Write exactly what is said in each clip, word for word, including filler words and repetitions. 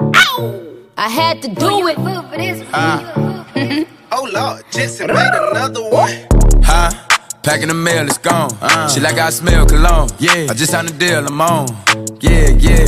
I had to do it. Uh. Oh Lord, Jesse made another one. Huh? Packing the mail, it's gone. Uh. She like I smell cologne. Yeah. I just signed a deal, I'm on. Yeah, yeah.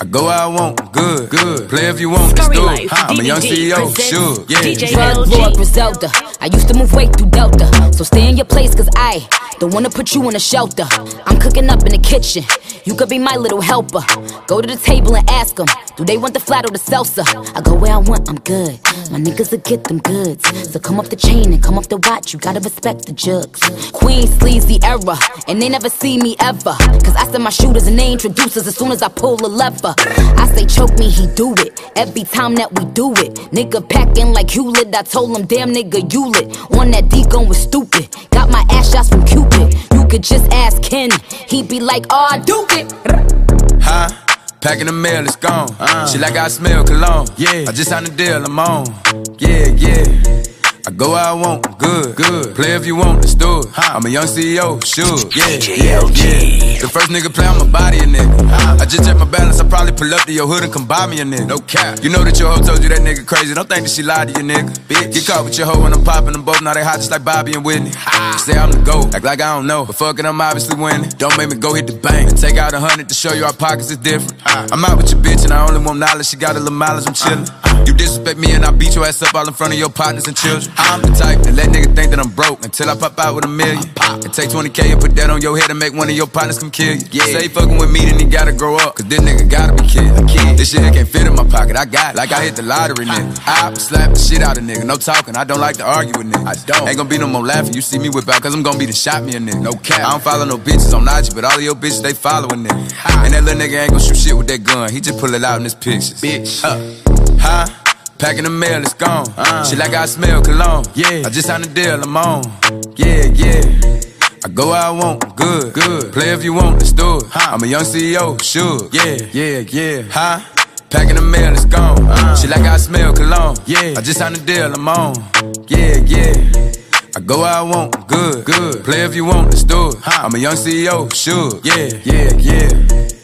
I go where I want, good, good. Play if you want, it's good. Huh. I'm a young C E O, sure. Yeah. D J Lord Griselda. I used to move weight through Delta, so stay in your place, cause I don't wanna put you in a shelter. I'm cooking up in the kitchen, you could be my little helper. Go to the table and ask them, do they want the flat or the salsa? I go where I want, I'm good. My niggas will get them goods. So come up the chain and come up the watch, you gotta respect the jugs. Queen sleazy era, and they never see me ever. Cause I send my shooters and they introducers as soon as I pull a lever. I say choke me, he do it, every time that we do it. Nigga packing like Hewlett, I told him damn nigga you lit. On that D gon' was stupid, got my ass shots from Cupid. You could just ask Ken, he'd be like, oh, I do it. Huh? Packing the mail, it's gone. Uh. She like I smell cologne. Yeah. I just signed a deal, I'm on. Yeah, yeah. I go where I want, good, good. Play if you want, let's do it. Huh. I'm a young C E O, sure. Yeah, yeah, yeah. The first nigga play, I'ma body a nigga. Huh. I just check my balance, I probably pull up to your hood and come buy me a nigga. No cap. You know that your hoe told you that nigga crazy. Don't think that she lied to you, nigga. Bitch. Get caught with your hoe and I'm popping them both. Now they hot just like Bobby and Whitney. Ah. Say I'm the GOAT, act like I don't know. But fuck it, I'm obviously winning. Don't make me go hit the bank and take out a hundred to show you our pockets is different. Uh. I'm out with your bitch and I only want knowledge. She got a little mileage, I'm chillin'. Uh. You disrespect me and I beat your ass up all in front of your partners and children. I'm the type to let niggas think that I'm broke until I pop out with a million. And take twenty K and put that on your head and make one of your partners come kill you. Yeah. Say fucking with me, then he gotta grow up, cause this nigga gotta be kidding. Kid. This shit can't fit in my pocket, I got it. Like I hit the lottery, nigga. I slap the shit out of nigga, no talking. I don't like to argue with niggas. I don't. Ain't gonna be no more laughing, you see me whip out, cause I'm gonna be the shot me a nigga. No cap. I don't follow no bitches on I G, but all of your bitches, they following nigga. And that little nigga ain't gonna shoot shit with that gun, he just pull it out in his pictures. Bitch. Uh. Huh? Packing the mail, it's gone. Uh, she like I smell cologne. Yeah. I just signed a deal, I'm on. Yeah, yeah. I go where I want, good, good. Play if you want, let's do it. Huh. I'm a young C E O, sure. Yeah, yeah, yeah. Huh? Packing the mail, it's gone. Uh, she like I smell cologne. Yeah. I just signed a deal, I'm on. Yeah, yeah. I go where I want, good, good. Play if you want, let's do it. Huh. I'm a young C E O, sure. Yeah, yeah, yeah.